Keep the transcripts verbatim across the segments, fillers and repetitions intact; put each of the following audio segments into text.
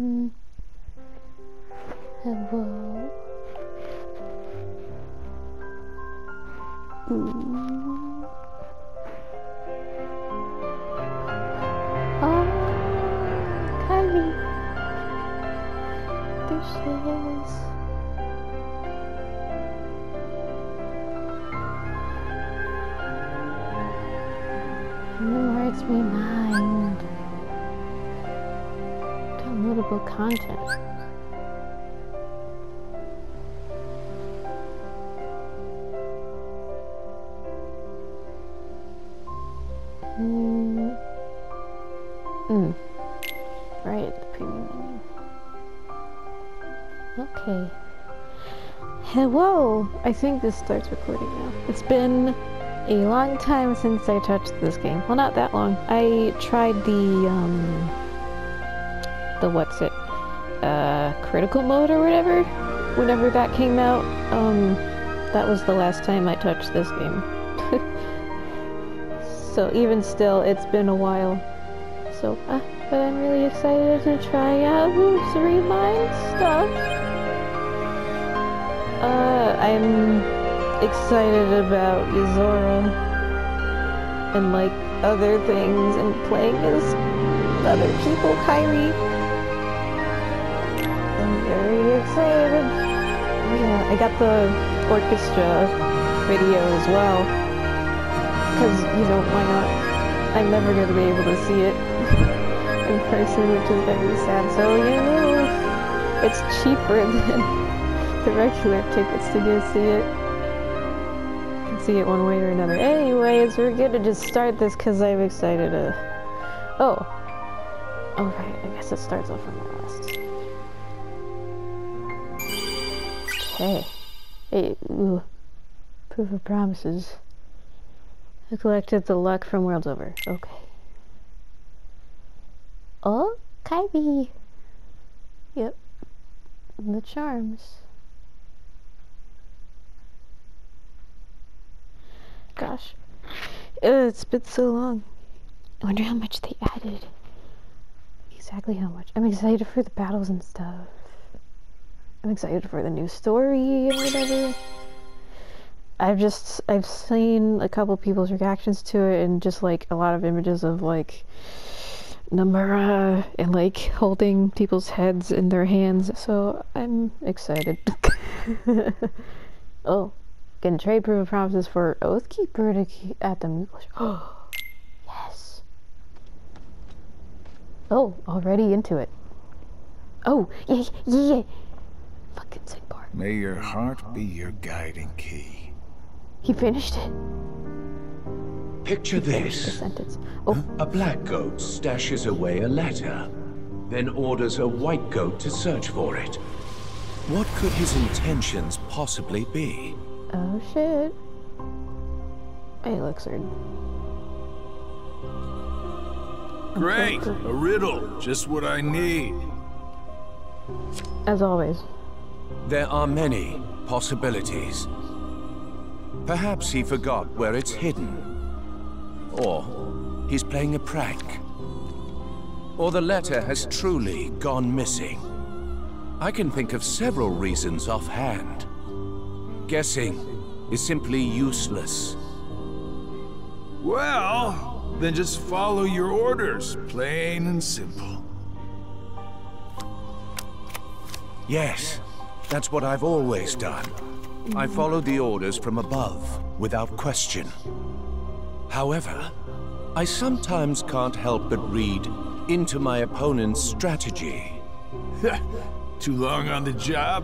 Mm. Hello. Mm. Oh, Kairi. There she is. Memories remind. Downloadable content. Hello! I think this starts recording now. It's been a long time since I touched this game. Well, not that long. I tried the, um... the what's it? Uh, critical mode or whatever? Whenever that came out, um... that was the last time I touched this game. So even still, it's been a while. So, uh, but I'm really excited to try out this Re Mind stuff. Uh, I'm excited about Yozora and, like, other things and playing as other people, Kairi. I'm very excited. Yeah, I got the orchestra video as well. Because, you know, why not? I'm never going to be able to see it in person, which is very sad. So, you know, it's cheaper than the regular tickets to go see it. You can see it one way or another. Anyways, we're gonna just start this because I'm excited to... Oh! Alright, I guess it starts off on the list. Okay. Hey, ooh. Proof of promises. I collected the luck from Worlds Over. Okay. Oh, Kairi! Yep. The charms. Gosh, Ugh, it's been so long. I wonder how much they added. Exactly how much. I'm excited for the battles and stuff. I'm excited for the new story and whatever. I've just, I've seen a couple people's reactions to it and just like a lot of images of like Nomura and like holding people's heads in their hands. So I'm excited. Oh. Can trade proof of promises for Oathkeeper to keep at them. Oh, yes. Oh, already into it. Oh, yeah, yeah, yeah. Fucking Xigbar. May your heart be your guiding key. He finished it. Picture this. The sentence. Oh. A black goat stashes away a letter, then orders a white goat to search for it. What could his intentions possibly be? Oh shit. Hey, Luxord. Great! A riddle! Just what I need. As always. There are many possibilities. Perhaps he forgot where it's hidden. Or he's playing a prank. Or the letter has truly gone missing. I can think of several reasons offhand. Guessing is simply useless. Well, then just follow your orders, plain and simple. Yes, that's what I've always done. I followed the orders from above, without question. However, I sometimes can't help but read into my opponent's strategy. Too long on the job?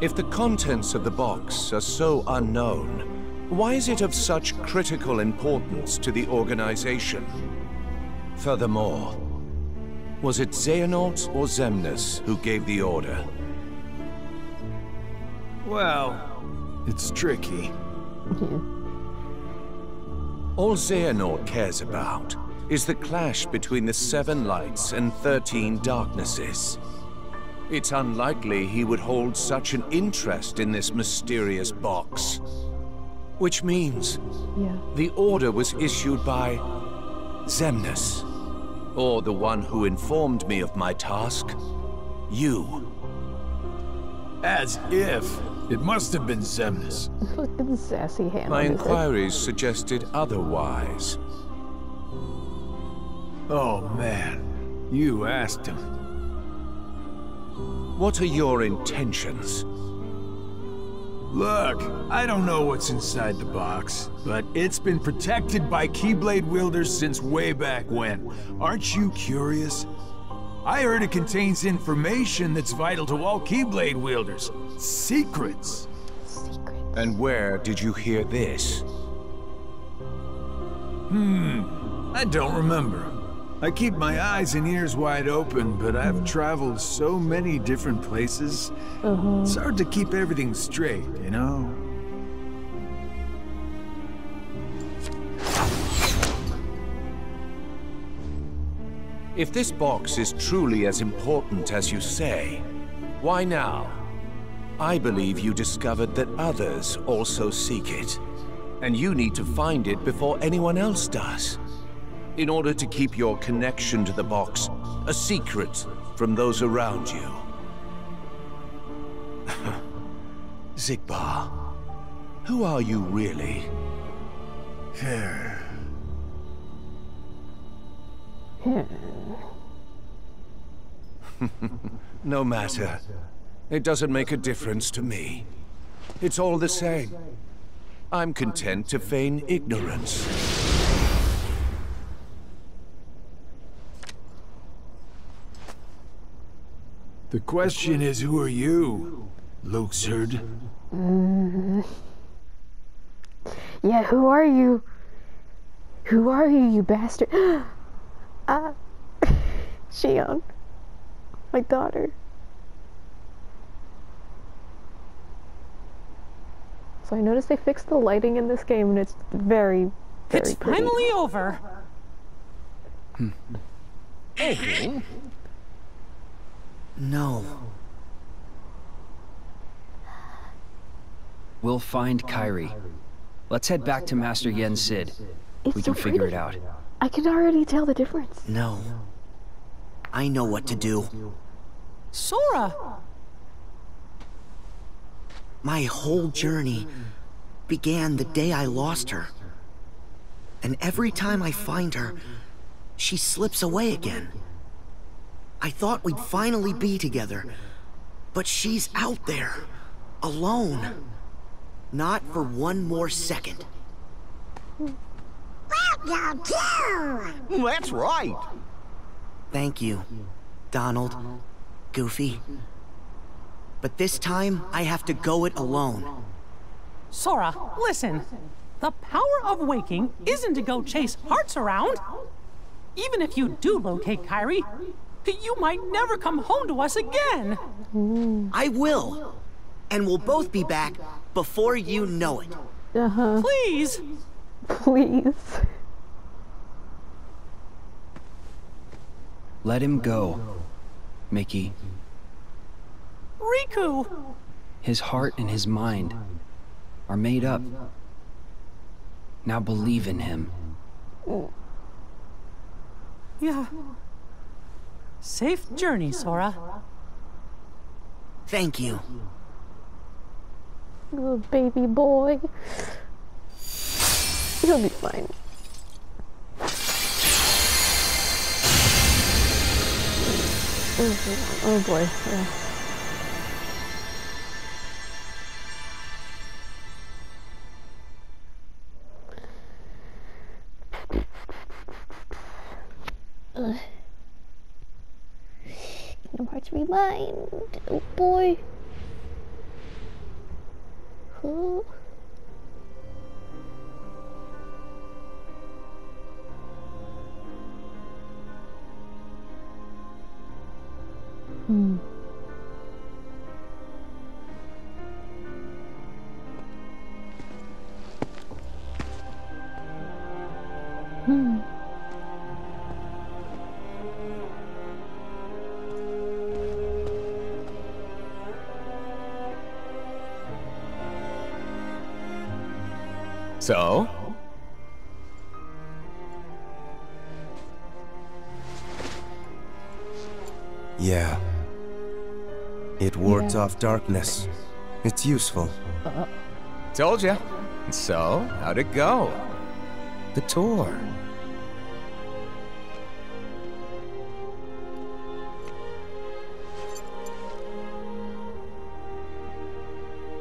If the contents of the box are so unknown, why is it of such critical importance to the organization? Furthermore, was it Xehanort or Xemnas who gave the order? Well, it's tricky. All Xehanort cares about is the clash between the Seven Lights and Thirteen Darknesses. It's unlikely he would hold such an interest in this mysterious box. Which means, yeah, the order was issued by Xemnas, or the one who informed me of my task, you. As if. It must have been Xemnas. Fucking sassy hand. My inquiries suggested otherwise. Oh man, you asked him. What are your intentions? Look, I don't know what's inside the box, but it's been protected by Keyblade wielders since way back when. Aren't you curious? I heard it contains information that's vital to all Keyblade wielders. Secrets. Secrets. And where did you hear this? Hmm, I don't remember. I keep my eyes and ears wide open, but I've traveled so many different places. Uh-huh. It's hard to keep everything straight, you know? If this box is truly as important as you say, why now? I believe you discovered that others also seek it, and you need to find it before anyone else does, in order to keep your connection to the box a secret from those around you. Xigbar, who are you really? No matter. It doesn't make a difference to me. It's all the same. I'm content to feign ignorance. The question is, who are you, Luxord? Mm-hmm. Yeah, who are you? Who are you, you bastard? Ah, uh, Xion, my daughter. So I noticed they fixed the lighting in this game, and it's very, very It's pretty. Finally over. Hey. No. We'll find Kairi. Let's head back to Master Yen Sid. It's we can so figure it out. I can already tell the difference. No. I know what to do. Sora! My whole journey began the day I lost her. And every time I find her, she slips away again. I thought we'd finally be together, but she's out there, alone. Not for one more second. Welcome to! That's right! Thank you, Donald, Goofy. But this time, I have to go it alone. Sora, listen. The power of waking isn't to go chase hearts around. Even if you do locate Kairi, you might never come home to us again. I will. And we'll both be back before you know it. Uh-huh. Please. Please. Let him go, Mickey. Riku! His heart and his mind are made up. Now believe in him. Yeah. Safe journey, Sora. Thank you. Little baby boy. He'll be fine. Oh boy. Yeah. Ugh. No parts Re Mind. Oh boy. Who? Hmm. Hmm. So? Yeah. It wards yeah. off darkness. It's useful. Uh, Told ya. So, how'd it go? The tour.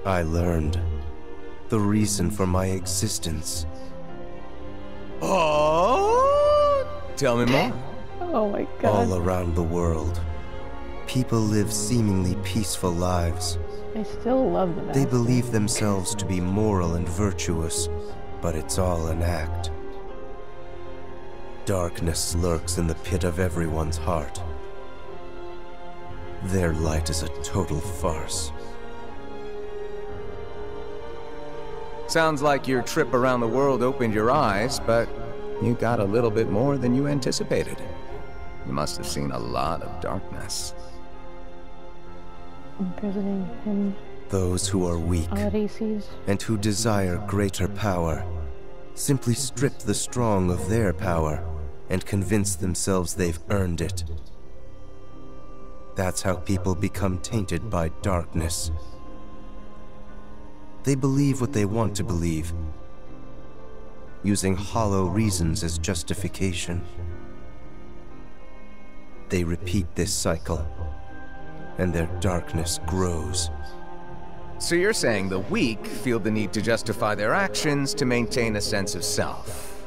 I learned the reason for my existence. Oh! Tell me more. Oh my god. All around the world, people live seemingly peaceful lives. I still love them. They believe themselves to be moral and virtuous, but it's all an act. Darkness lurks in the pit of everyone's heart. Their light is a total farce. Sounds like your trip around the world opened your eyes, but you got a little bit more than you anticipated. You must have seen a lot of darkness. Imprisoning him. Those who are weak and who desire greater power simply strip the strong of their power and convince themselves they've earned it. That's how people become tainted by darkness. They believe what they want to believe, using hollow reasons as justification. They repeat this cycle, and their darkness grows. So you're saying the weak feel the need to justify their actions to maintain a sense of self.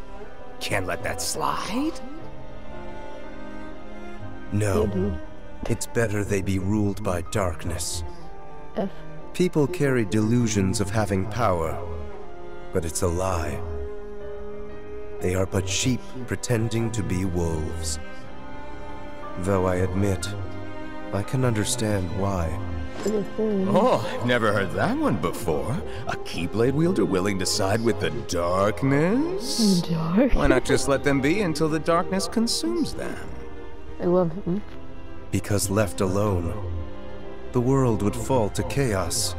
Can't let that slide? No. It's better they be ruled by darkness. People carry delusions of having power, but it's a lie. They are but sheep pretending to be wolves. Though I admit, I can understand why. Oh, I've never heard that one before. A Keyblade wielder willing to side with the darkness? Dark. Why not just let them be until the darkness consumes them? I love him. Because left alone, the world would fall to chaos.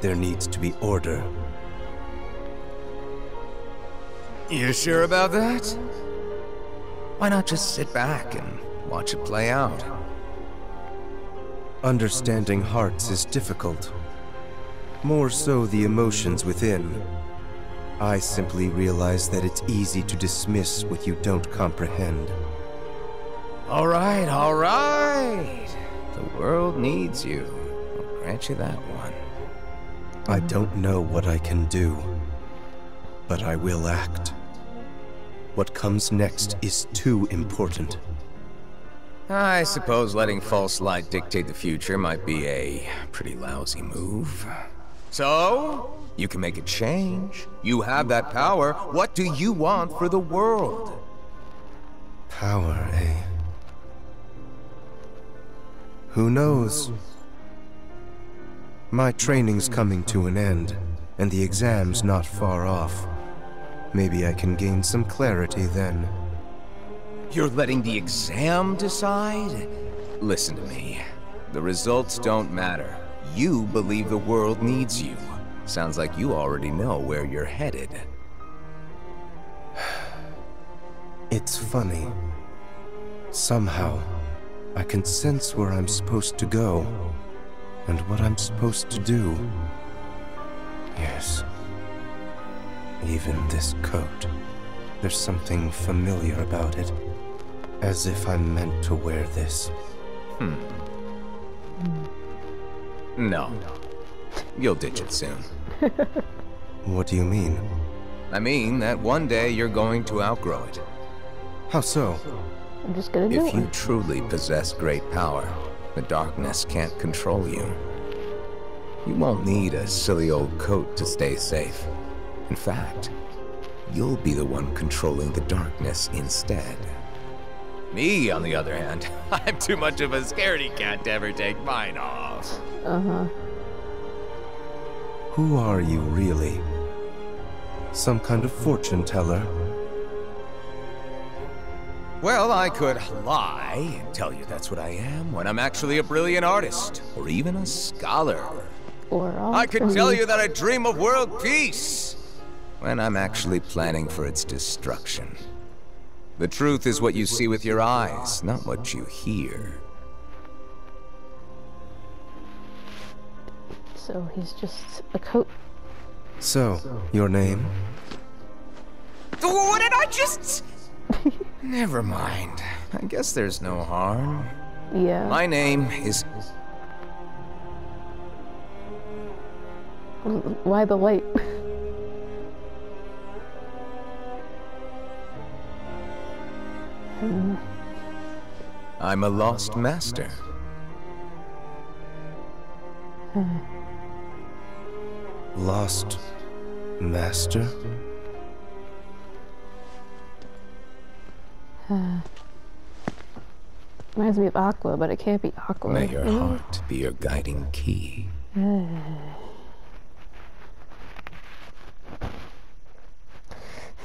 There needs to be order. You sure about that? Why not just sit back and watch it play out? Understanding hearts is difficult. More so the emotions within. I simply realize that it's easy to dismiss what you don't comprehend. All right, all right. The world needs you. I'll grant you that one. I don't know what I can do, but I will act. What comes next is too important. I suppose letting false light dictate the future might be a pretty lousy move. So, you can make a change. You have that power. What do you want for the world? Power, eh? Who knows? My training's coming to an end, and the exam's not far off. Maybe I can gain some clarity then. You're letting the exam decide? Listen to me. The results don't matter. You believe the world needs you. Sounds like you already know where you're headed. It's funny. Somehow, I can sense where I'm supposed to go, and what I'm supposed to do. Yes. Even this coat. There's something familiar about it. As if I'm meant to wear this. Hmm. No. You'll ditch it soon. What do you mean? I mean that one day you're going to outgrow it. How so? I'm just gonna do it. If you truly possess great power, the darkness can't control you. You won't need a silly old coat to stay safe. In fact, you'll be the one controlling the darkness instead. Me, on the other hand, I'm too much of a scaredy cat to ever take mine off. Uh-huh. Who are you, really? Some kind of fortune teller? Well, I could lie and tell you that's what I am when I'm actually a brilliant artist, or even a scholar. Or I could tell you that I dream of world peace when I'm actually planning for its destruction. The truth is what you see with your eyes, not what you hear. So he's just a coat. So, your name? What did I just... Never mind. I guess there's no harm. Yeah. My name is... Why the light? I'm a lost master. Lost master? Uh, reminds me of Aqua, but it can't be Aqua. May your mm. heart be your guiding key. Uh.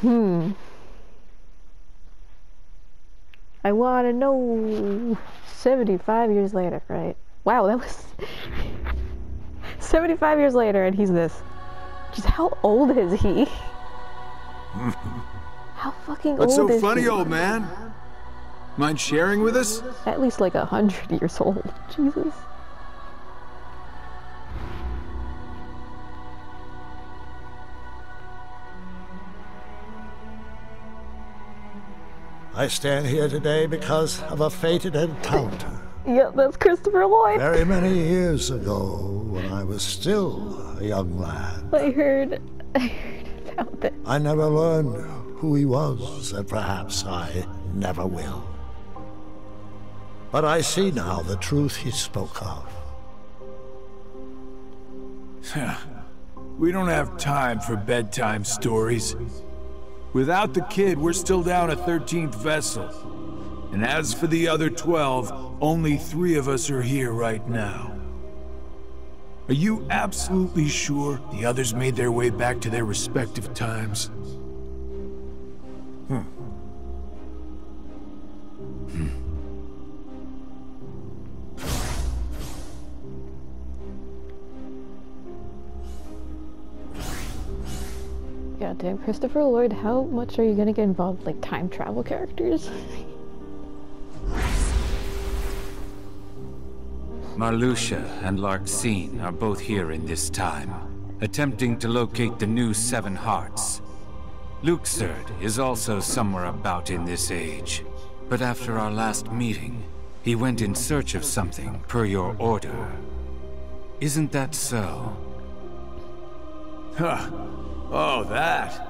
Hmm. I want to know. seventy-five years later, right? Wow, that was seventy-five years later, and he's this. Jeez, how old is he? How fucking old is he? What's so funny, old man? Mind sharing with us? At least like a hundred years old. Jesus. I stand here today because of a fated encounter. Yeah, that's Christopher Lloyd. Very many years ago, when I was still a young lad. I heard, I heard about that. I never learned who he was, and perhaps I never will. But I see now the truth he spoke of. We don't have time for bedtime stories. Without the kid, we're still down a thirteenth vessel. And as for the other twelve, only three of us are here right now. Are you absolutely sure the others made their way back to their respective times? Hmm. Hmm. Goddamn, Christopher Lloyd, how much are you gonna get involved with, like, time travel characters? Marluxia and Larxene are both here in this time, attempting to locate the new Seven Hearts. Luxord is also somewhere about in this age, but after our last meeting, he went in search of something per your order. Isn't that so? Huh. Oh, that.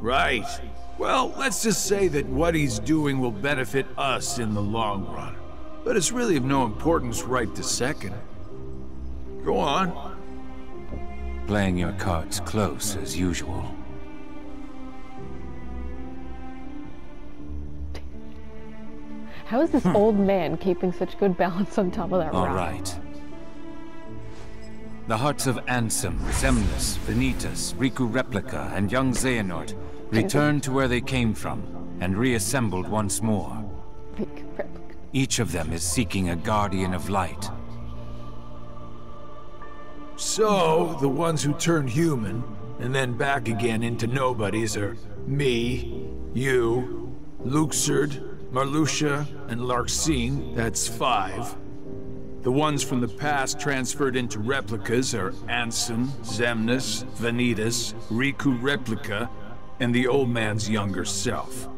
Right. Well, let's just say that what he's doing will benefit us in the long run, but it's really of no importance right this second. Go on. Playing your cards close as usual. How is this hmm. old man keeping such good balance on top of that rock? All right. The hearts of Ansem, Xemnas, Vanitas, Riku Replica, and young Xehanort returned to where they came from and reassembled once more. Each of them is seeking a guardian of light. So, the ones who turned human and then back again into nobodies are me, you, Luxord, Marluxia and Larxene, that's five. The ones from the past transferred into replicas are Ansem, Xemnas, Vanitas, Riku Replica, and the old man's younger self.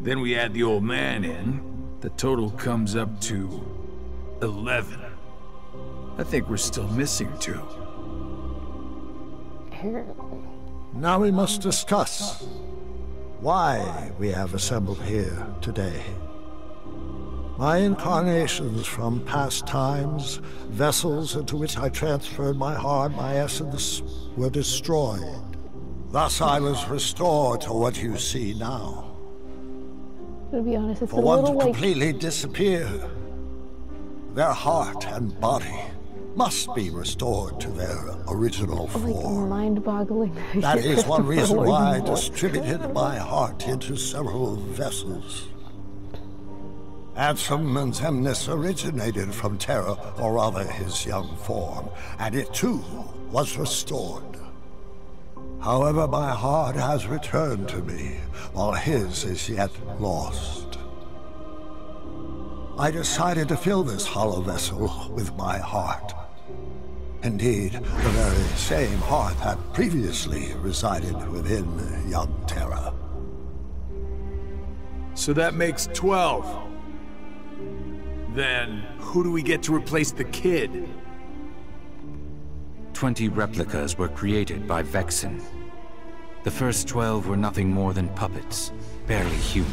Then we add the old man in. The total comes up to eleven. I think we're still missing two. Now we must discuss why we have assembled here today. My incarnations from past times, vessels into which I transferred my heart, my essence, were destroyed. Thus I was restored to what you see now. To be honest, it's a little like... For one to completely disappear, their heart and body must be restored to their original form. Like mind-boggling. That is one reason why I distributed my heart into several vessels. Ansem and Xemnas originated from Terra, or rather his young form, and it too was restored. However, my heart has returned to me, while his is yet lost. I decided to fill this hollow vessel with my heart. Indeed, the very same heart that previously resided within young Terra. So that makes twelve. Then, who do we get to replace the kid? Twenty replicas were created by Vexen. The first twelve were nothing more than puppets, barely human.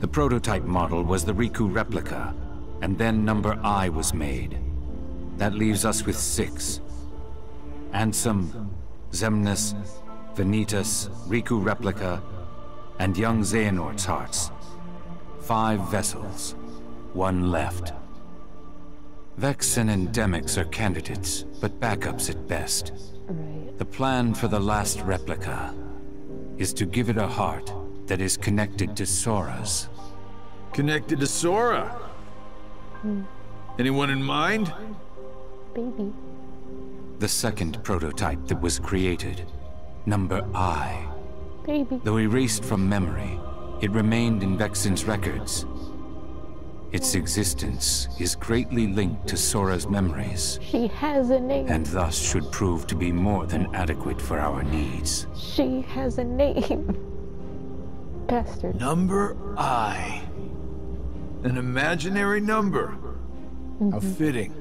The prototype model was the Riku Replica, and then number I was made. That leaves us with six. Ansem, Xemnas, Vanitas, Riku Replica, and young Xehanort's hearts. Five vessels, one left. Vexen and Demyx are candidates, but backups at best. Right. The plan for the last replica is to give it a heart that is connected to Sora's. Connected to Sora? Hmm. Anyone in mind? Baby. The second prototype that was created, number I. Baby. Though erased from memory, it remained in Vexen's records. Its existence is greatly linked to Sora's memories. She has a name. And thus should prove to be more than adequate for our needs. She has a name. Bastard. Number I. An imaginary number. Mm-hmm. How fitting.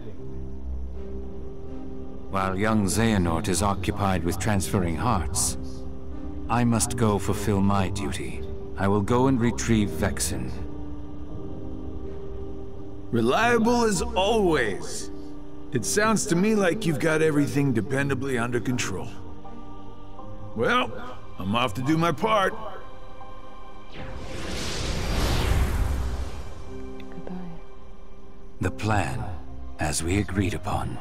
While young Xehanort is occupied with transferring hearts, I must go fulfill my duty. I will go and retrieve Vexen. Reliable as always. It sounds to me like you've got everything dependably under control. Well, I'm off to do my part. Goodbye. The plan, as we agreed upon.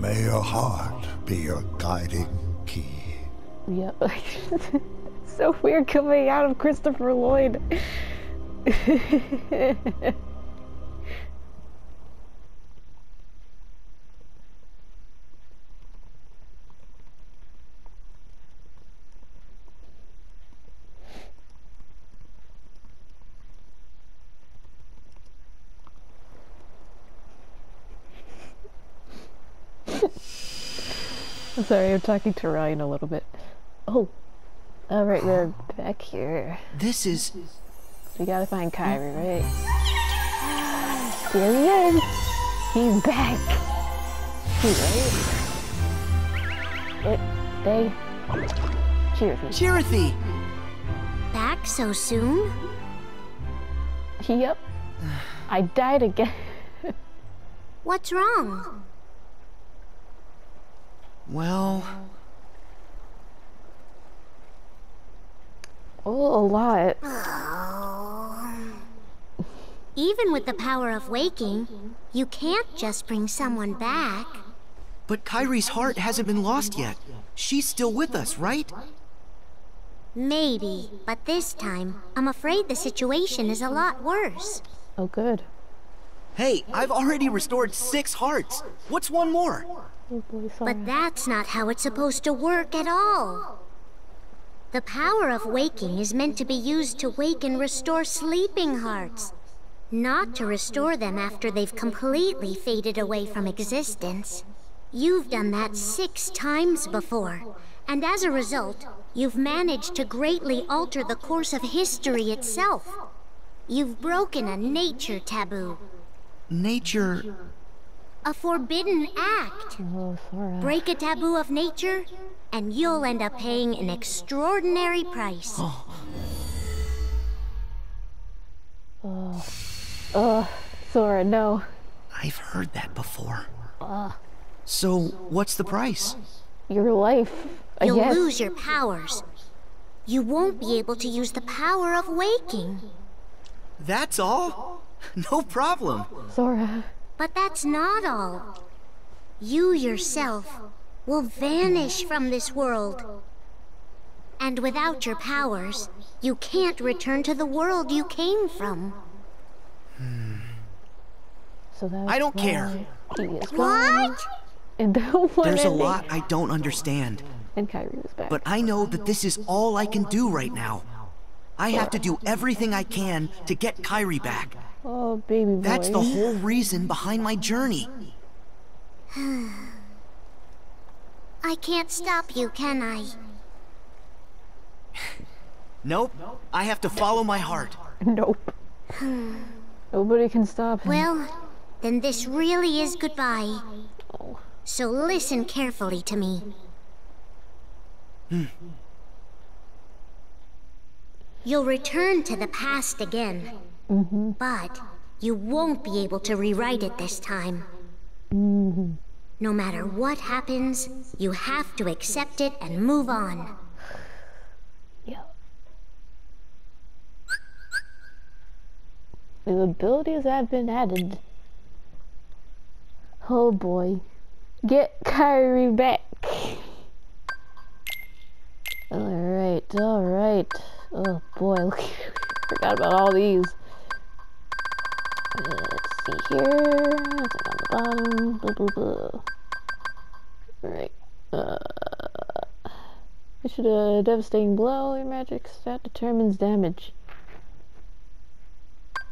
May your heart be your guiding key. Yeah. So weird coming out of Christopher Lloyd. Sorry, I'm talking to Ryan a little bit. Oh, all right, we're back here. This is. So we gotta find Kairi, right? There he is. He's back. He's right. It. They. Chirithy. Chirithy. Back so soon? Yep. I died again. What's wrong? Well... Oh, a lot. Oh. Even with the power of waking, you can't just bring someone back. But Kairi's heart hasn't been lost yet. She's still with us, right? Maybe, but this time, I'm afraid the situation is a lot worse. Oh, good. Hey, I've already restored six hearts. What's one more? Oh boy, but that's not how it's supposed to work at all. The power of waking is meant to be used to wake and restore sleeping hearts, not to restore them after they've completely faded away from existence. You've done that six times before, and as a result, you've managed to greatly alter the course of history itself. You've broken a nature taboo. Nature... A forbidden act. Oh, Sora. Break a taboo of nature, and you'll end up paying an extraordinary price. Oh. Oh. Oh, Sora, no. I've heard that before. Uh. So, what's the price? Your life, I You'll guess. lose your powers. You won't be able to use the power of waking. That's all? No problem. Sora. But that's not all. You yourself will vanish from this world. And without your powers, you can't return to the world you came from. Hmm. So that's I don't care. What? And there's a lot I don't understand. And Kairi was back. But I know that this is all I can do right now. I have to do everything I can to get Kairi back. Oh, baby boy. That's the whole reason behind my journey. I can't stop you, can I? Nope. I have to follow my heart. Nope. Nobody can stop him. Well, then this really is goodbye. So listen carefully to me. Hmm. You'll return to the past again, mm-hmm. but you won't be able to rewrite it this time. Mm-hmm. No matter what happens, you have to accept it and move on. Yeah. New abilities have been added. Oh boy. Get Kairi back. Alright, alright. Oh boy, look, forgot about all these. Let's see here. What's on the bottom? Blah, blah, blah. Alright. Uh, it should a uh, devastating blow. Your magic stat determines damage.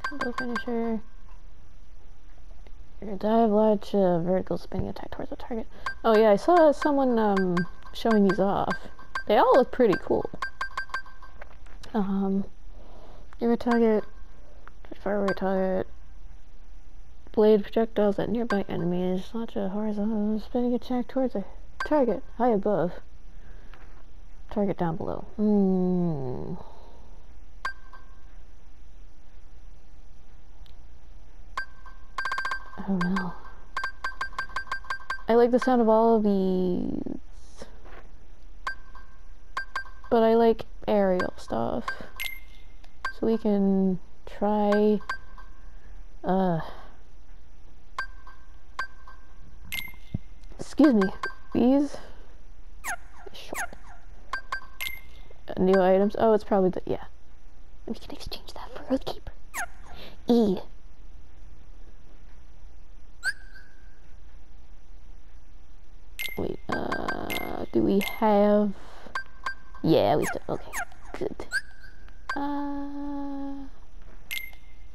Combo finisher. Your dive launch, uh, vertical spinning attack towards the target. Oh yeah, I saw someone um, showing these off. They all look pretty cool. Um, your target, forward target, blade projectiles at nearby enemies, launch a horizontal spinning attack towards a target high above, target down below. Hmm. I don't know. I like the sound of all of these. But I like aerial stuff. So we can try uh excuse me, these uh, new items. Oh, it's probably the yeah. We can exchange that for Oathkeeper. E Wait, uh do we have Yeah, we still okay. Good. Uh,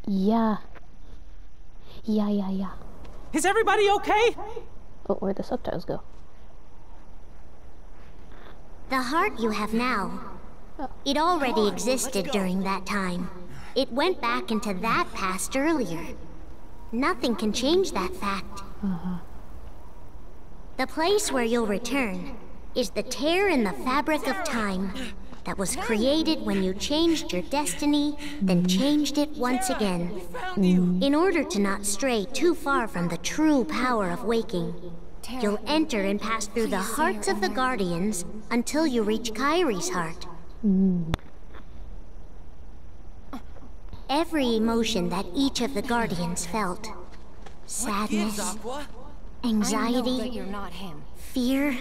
yeah. Yeah, yeah, yeah. Is everybody okay? Oh, where'd the subtitles go? The heart you have now. Oh. It already existed during that time. It went back into that past earlier. Nothing can change that fact. Uh-huh. The place where you'll return is the tear in the fabric of time that was created when you changed your destiny, then changed it once again, in order to not stray too far from the true power of waking. You'll enter and pass through the hearts of the Guardians until you reach Kairi's heart. Every emotion that each of the Guardians felt, sadness, anxiety, fear,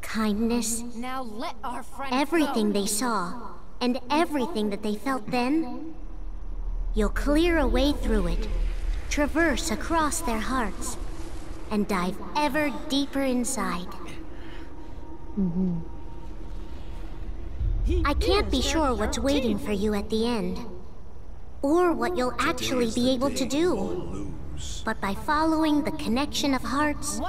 kindness, now let our everything go. They saw, and everything that they felt then, you'll clear a way through it, traverse across their hearts, and dive ever deeper inside. Mm-hmm. I can't be sure what's waiting for you at the end, or what you'll actually be able to do, but by following the connection of hearts,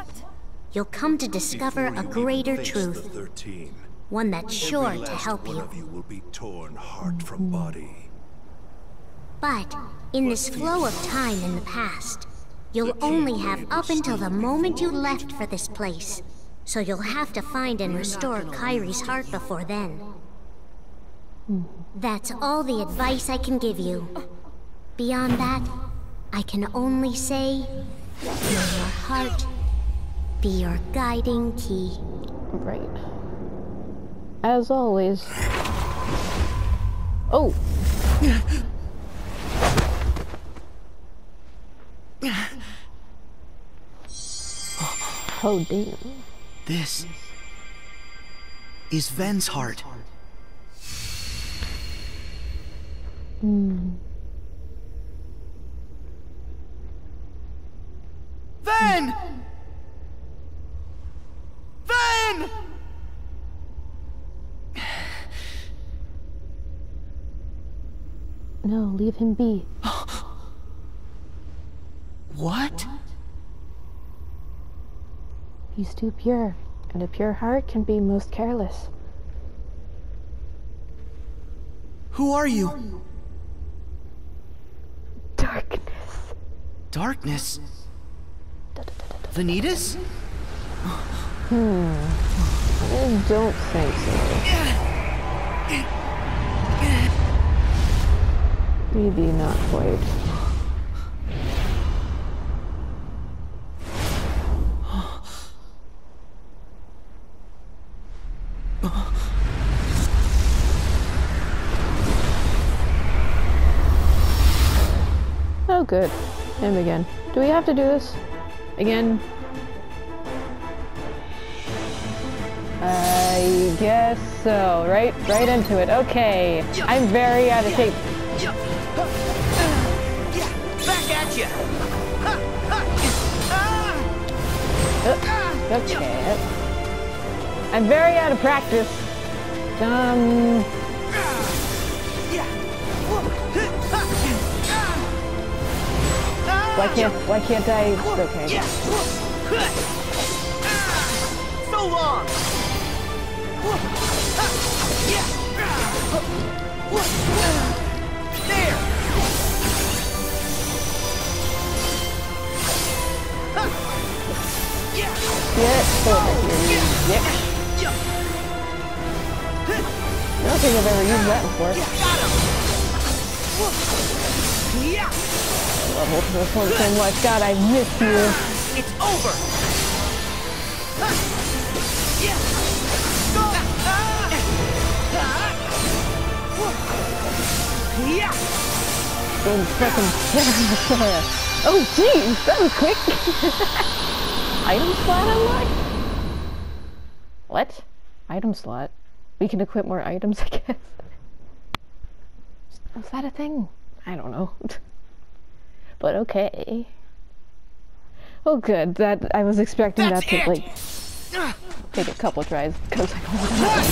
you'll come to discover a greater truth, thirteen, one that's sure to help you. Of you will be torn heart from body. But in this flow of time in the past, you'll only have up until the moment you left for this place, so you'll have to find and restore Kairi's heart before then. That's all the advice I can give you. Beyond that, I can only say, may your heart be your guiding key. Right. As always. Oh. Oh damn. This is Ven's heart. Mm. Ven! Ven! No, leave him be. What? He's too pure, and a pure heart can be most careless. Who are you? Who are you? Darkness. Darkness? Vanitas? Hmm. I don't think so. Maybe not quite. Oh good, him again. Do we have to do this? Again? I guess so, right? Right into it, okay. I'm very out of shape. Back at ya! Oh, okay. I'm very out of practice. Um. Why can't Why can't I? It's okay. So long. There. Get over here. I don't think I've ever used that before. Level to the point so much. God, I miss you. It's over. Good fucking Sora. Oh, jeez, that was quick. Item slot unlocked? What? Item slot? We can equip more items, I guess. Is that a thing? I don't know. But okay. Oh good, that I was expecting That's that to it. like take a couple tries because I don't want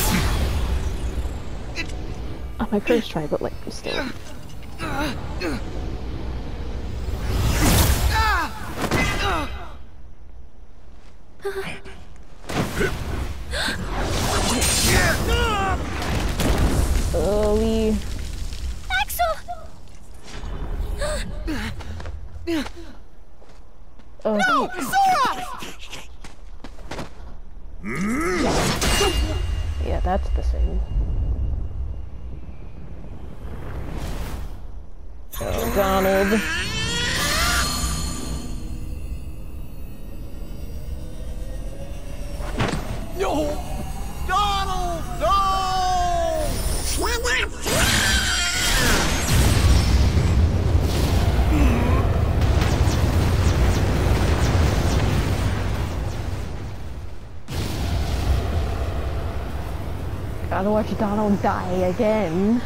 to it. On my first try, but like still. Holy. Axel! Oh. No! Sora! Yeah, that's the same. Oh, Donald. No! Donald! No! Gotta watch Donald die again.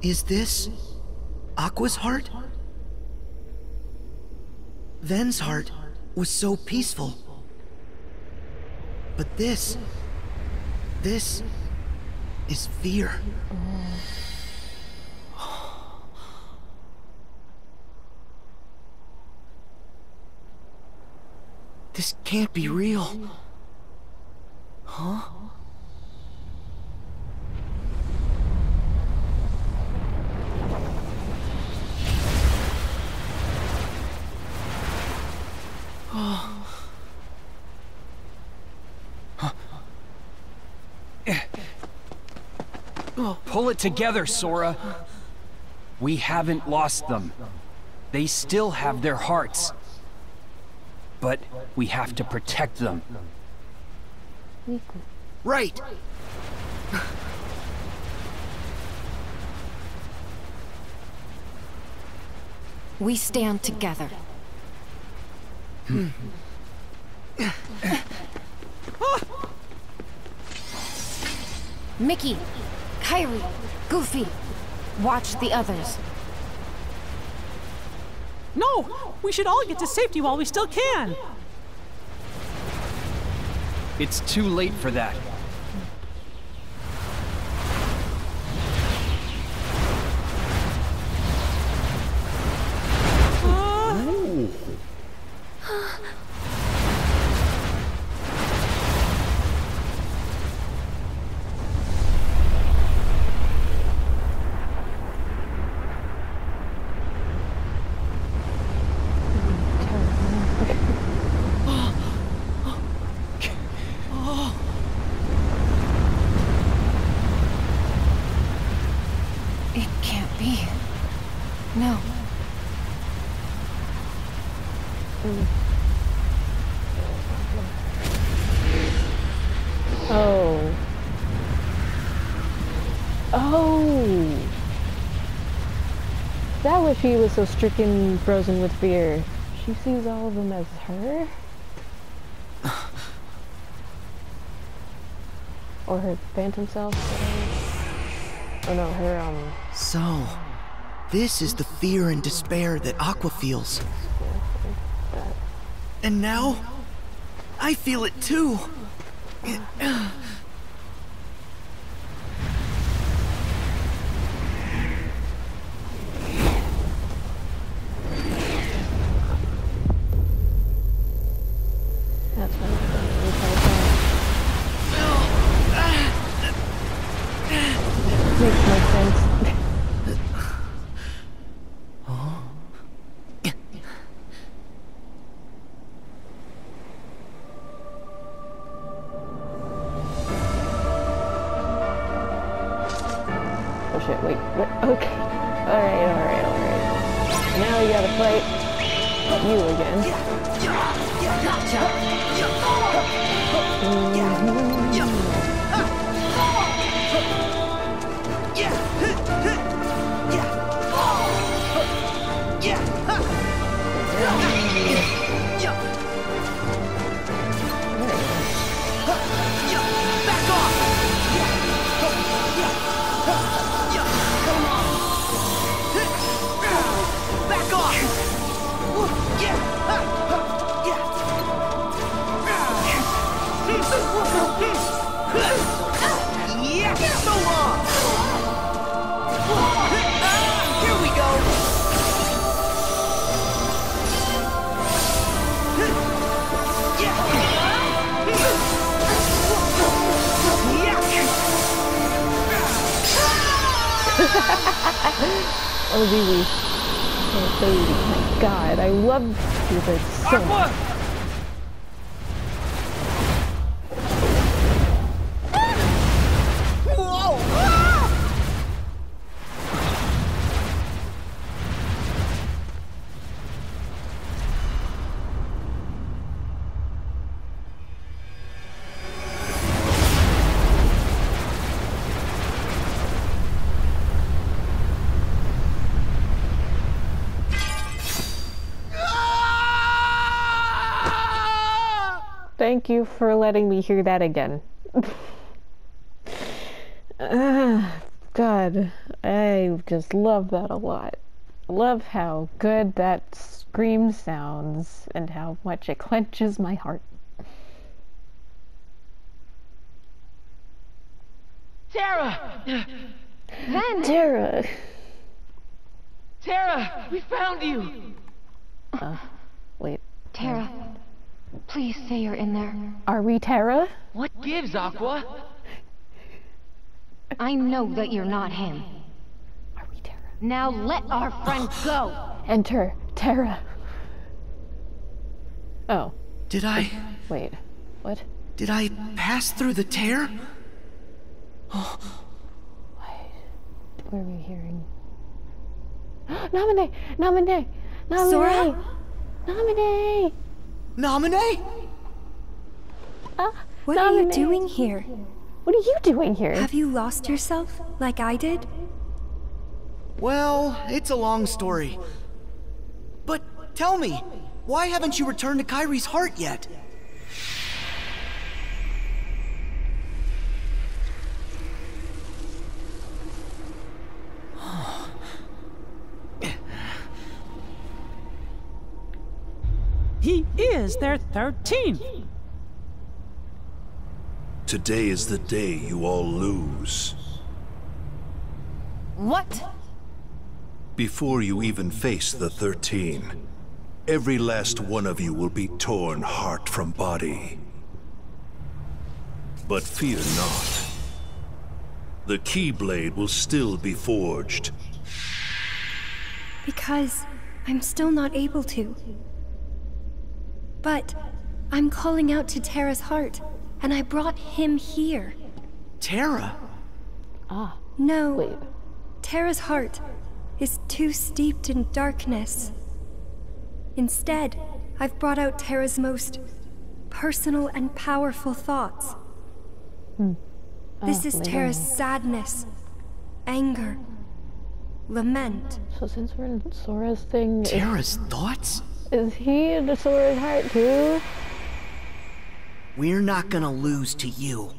Is this Aqua's heart? Ven's heart was so peaceful. But this, this is fear. Oh. This can't be real. Huh? Oh. Huh. Pull it together, Sora. We haven't lost them. They still have their hearts. But we have to protect them. Right! We stand together. Mickey, Kairi, Goofy, watch the others. No! We should all get to safety while we still can! It's too late for that. She was so stricken, frozen with fear. She sees all of them as her? Or her phantom self? Oh no, her, um... So, this is the fear and despair that Aqua feels. And now, I feel it too! Oh, baby. Oh, baby. My God, I love Cupid so much. Thank you for letting me hear that again. Ah, God, I just love that a lot. Love how good that scream sounds and how much it clenches my heart. Terra! Ven! Terra! Terra, we found you! Uh, wait. Terra. Wait. Please say you're in there. Are we Terra? What gives, Aqua? I know that you're not him. Are we Terra? Now let our friend go! Enter Terra. Oh. Did I... Wait, what? Did I pass through the tear? Oh. Wait, what are we hearing? Naminé! Naminé! Naminé! Sora? Naminé! Naminé? Uh, what Naminé. are you doing here? What are you doing here? Have you lost yourself, like I did? Well, it's a long story. But tell me, why haven't you returned to Kairi's heart yet? He is their thirteenth! Today is the day you all lose. What? Before you even face the thirteen, every last one of you will be torn heart from body. But fear not. The Keyblade will still be forged. Because I'm still not able to. But I'm calling out to Terra's heart, and I brought him here. Terra? Ah. No. Wait. Terra's heart is too steeped in darkness. Instead, I've brought out Terra's most personal and powerful thoughts. Hmm. Oh, this is later. Terra's sadness, anger, lament. So since we're in Sora's thing... Terra's thoughts? Is he in the Sora's heart too? We're not gonna lose to you.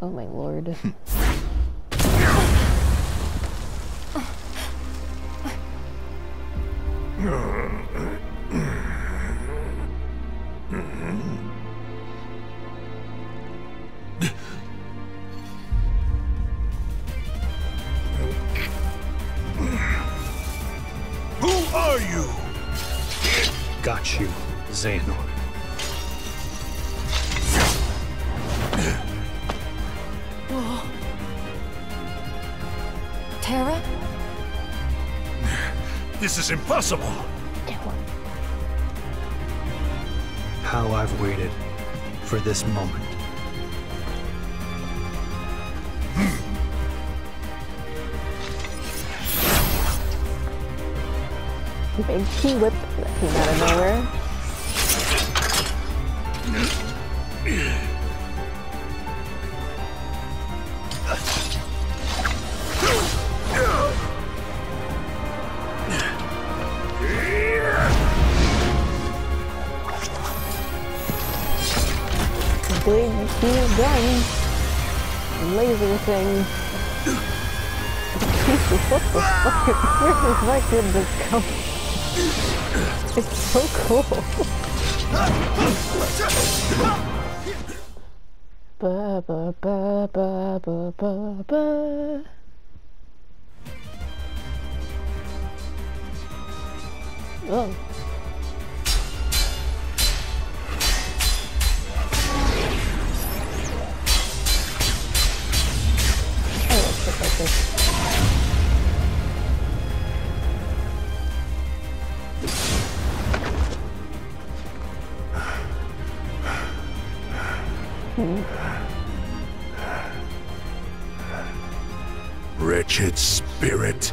Oh my lord. Who are you? Got you, Xehanort. Oh. Terra? This is impossible! How I've waited for this moment. Big key whip that came out of nowhere. Laser thing. What the fuck? Where the fuck did this come from? It's so cool. Ba ba ba ba ba ba ba. Oh. Wretched spirit.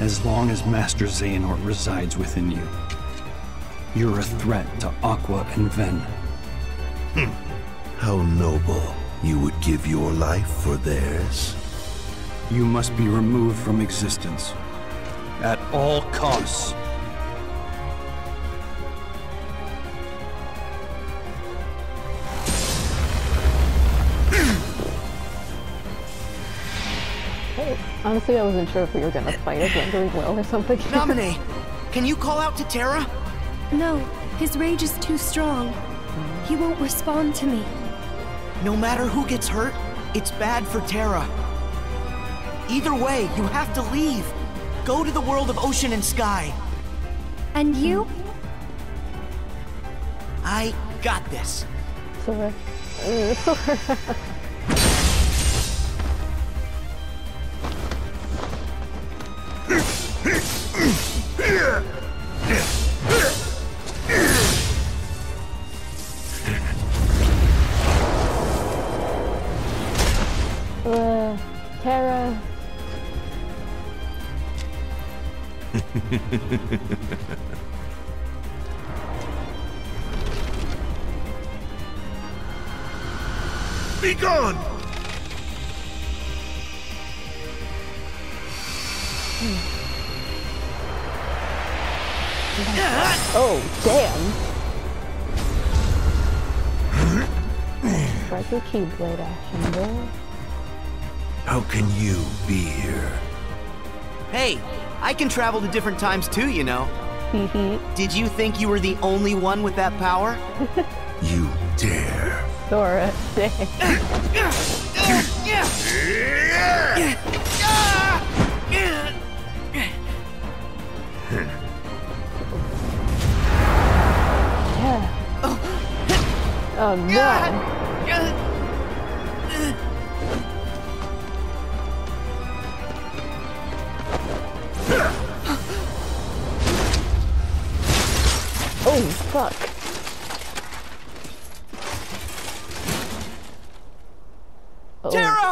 As long as Master Xehanort resides within you, you're a threat to Aqua and Ven. Hm. How noble. You would give your life for theirs? You must be removed from existence. At all costs. Hey, honestly, I wasn't sure if we were gonna fight again very well or something. Naminé, can you call out to Terra? No, his rage is too strong. He won't respond to me. No matter who gets hurt, it's bad for Terra. Either way, you have to leave. Go to the world of ocean and sky. And you? I got this. Sora. Sora. Be gone! Oh, damn! Like a Keyblade action, boy. How can you be here? Hey, I can travel to different times too, you know. Did you think you were the only one with that power? You dare. Sora, dare. Oh no. Oh, fuck. Oh. Terra!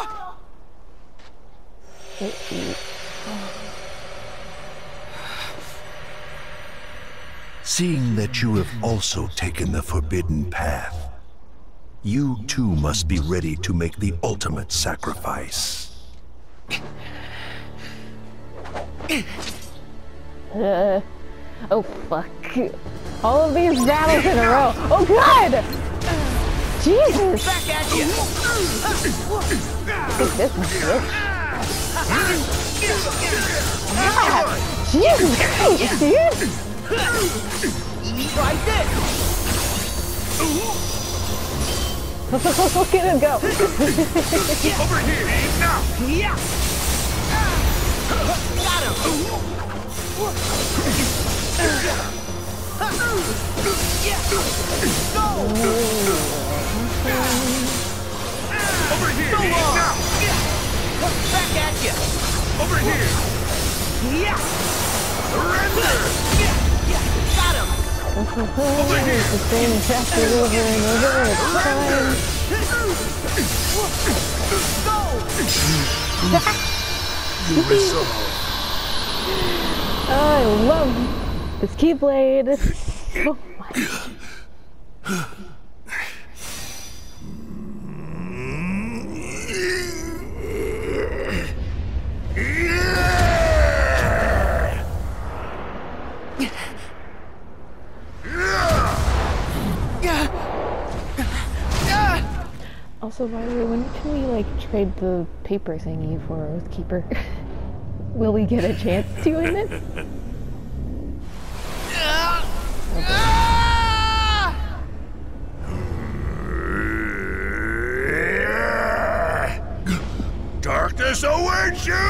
Seeing that you have also taken the forbidden path, you too must be ready to make the ultimate sacrifice. Uh, oh, fuck. All of these battles in a row. Oh, God! Jesus! Back at you. Take this one, bitch. Jesus Christ, dude! Try this! Look at him go! Over here! Now! Yeah! Got him! Go! Over here! So long! Now. Back at you! Over here! Yeah! Surrender! Yeah! Got him! Over here! It's the same chapter over and over. It's time! Go! You resolve. I love this Keyblade. So much. Also, by the way, when can we like trade the paper thingy for Oathkeeper? Will we get a chance to in this? Darkness awaits you!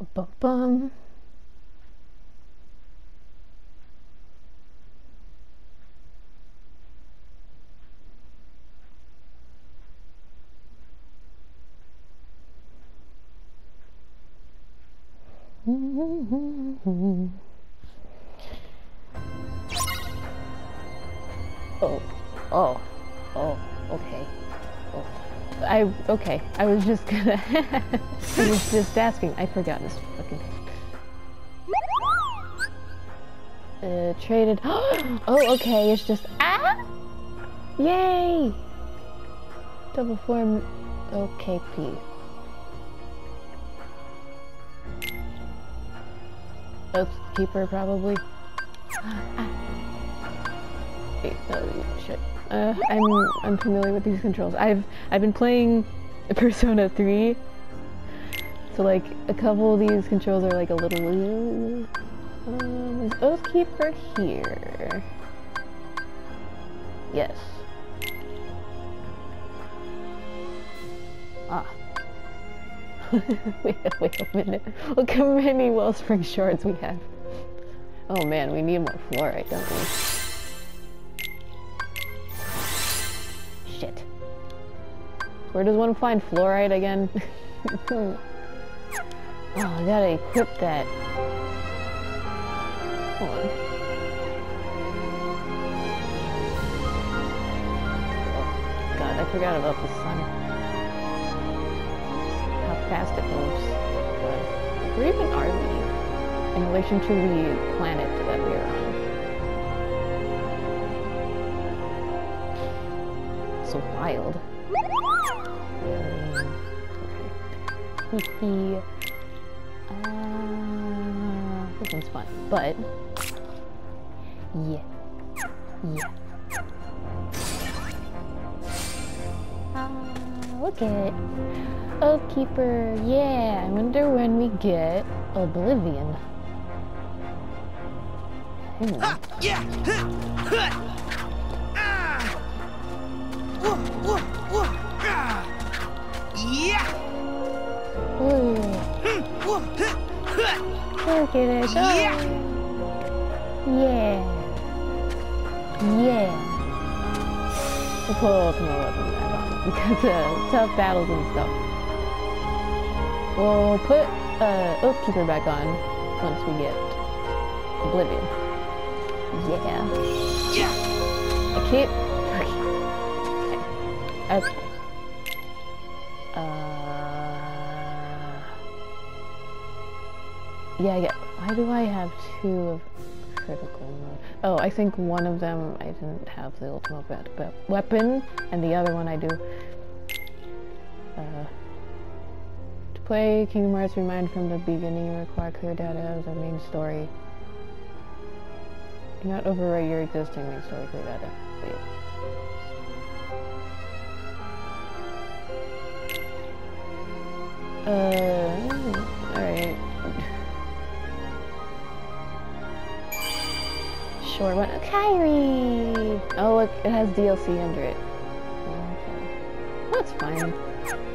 Bum, bum, bum. Oh. Oh. Oh. Okay. Oh. I. Okay. I was just gonna. I was just asking. I forgot this fucking thing. Uh, traded. Oh, okay. It's just. Ah! Yay! Double form. O K P. Oathkeeper, probably. Wait, oh, shit. Uh, I'm I'm familiar with these controls. I've I've been playing Persona three, so like a couple of these controls are like a little loose. Um, is Oathkeeper here? Yes. Ah. wait, wait a minute. Look how many Wellspring shards we have. Oh man, we need more fluorite, don't we? Shit. Where does one find fluorite again? Oh, I gotta equip that. Hold on. Oh, God, I forgot about the sun. past the coast was, where even are we in relation to the planet that we are on? So wild. Okay. Uh, this one's fun, but yeah, yeah. Look at Oathkeeper, yeah, I wonder when we get Oblivion. Hmm. Uh, yeah. Look at it go. Yeah. Yeah. Yeah. We'll pull Ultimate Weapon back on because of tough battles and stuff. We'll put uh, Oathkeeper back on once we get Oblivion. Yeah. Yeah. I can't. Okay. Okay. Uh. Yeah. I get. Why do I have two of critical mode? Oh, I think one of them I didn't have the ultimate weapon, and the other one I do. Uh, to play Kingdom Hearts Re Mind from the beginning, you require clear data of the main story. Do not overwrite your existing main story clear data. Wait. Uh, alright. Short one. Oh, Kairi! Oh, look, it has D L C under it. Okay. That's fine.